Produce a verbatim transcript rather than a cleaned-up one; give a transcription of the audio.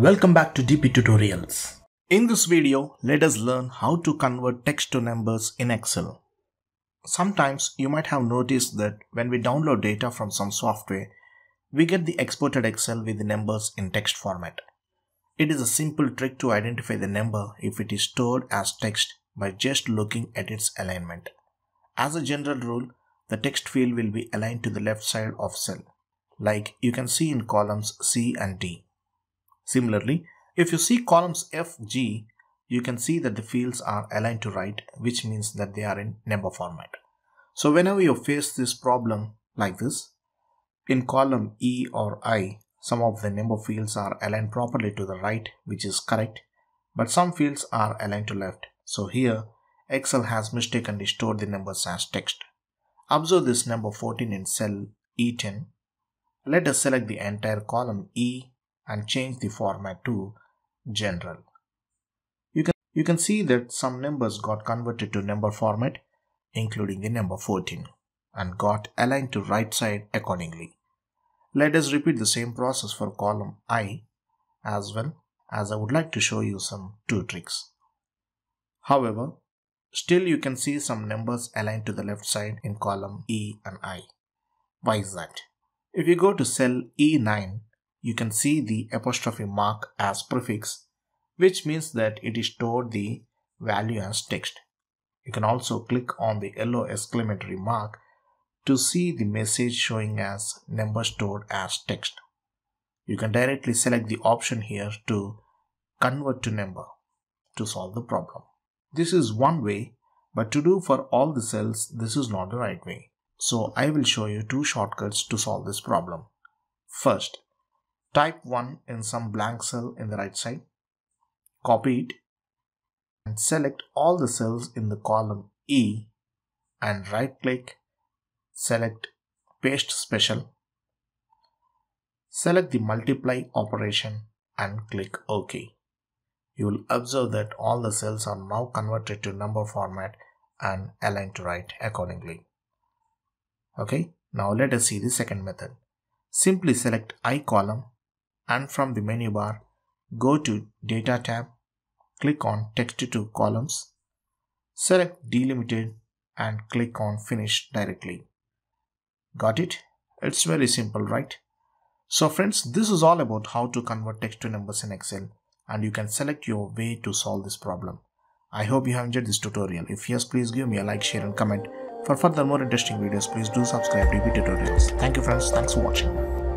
Welcome back to D P Tutorials. In this video, let us learn how to convert text to numbers in Excel. Sometimes you might have noticed that when we download data from some software, we get the exported Excel with the numbers in text format. It is a simple trick to identify the number if it is stored as text by just looking at its alignment. As a general rule, the text field will be aligned to the left side of cell, like you can see in columns C and D. Similarly, if you see columns F, G, you can see that the fields are aligned to right, which means that they are in number format. So whenever you face this problem like this, in column E or I, some of the number fields are aligned properly to the right, which is correct, but some fields are aligned to left. So here, Excel has mistakenly stored the numbers as text. Observe this number fourteen in cell E ten. Let us select the entire column E and change the format to general. You can, you can see that some numbers got converted to number format, including the number fourteen, and got aligned to right side accordingly. Let us repeat the same process for column I as well, as I would like to show you some two tricks. However, still you can see some numbers aligned to the left side in column E and I. Why is that? If you go to cell E nine, you can see the apostrophe mark as prefix, which means that it is stored the value as text. You can also click on the yellow exclamatory mark to see the message showing as number stored as text. You can directly select the option here to convert to number to solve the problem. This is one way, but to do for all the cells, this is not the right way. So I will show you two shortcuts to solve this problem. First, type one in some blank cell in the right side, copy it, and select all the cells in the column E and right-click, select Paste Special, select the multiply operation and click OK. You will observe that all the cells are now converted to number format and aligned to right accordingly. Okay, now let us see the second method. Simply select I column and from the menu bar, go to Data tab, click on Text to Columns, select Delimited and click on Finish directly. Got it? It's very simple, right? So friends, this is all about how to convert text to numbers in Excel. And you can select your way to solve this problem. I hope you have enjoyed this tutorial. If yes, please give me a like, share and comment. For further more interesting videos, please do subscribe to D P Tutorials. Thank you friends, thanks for watching.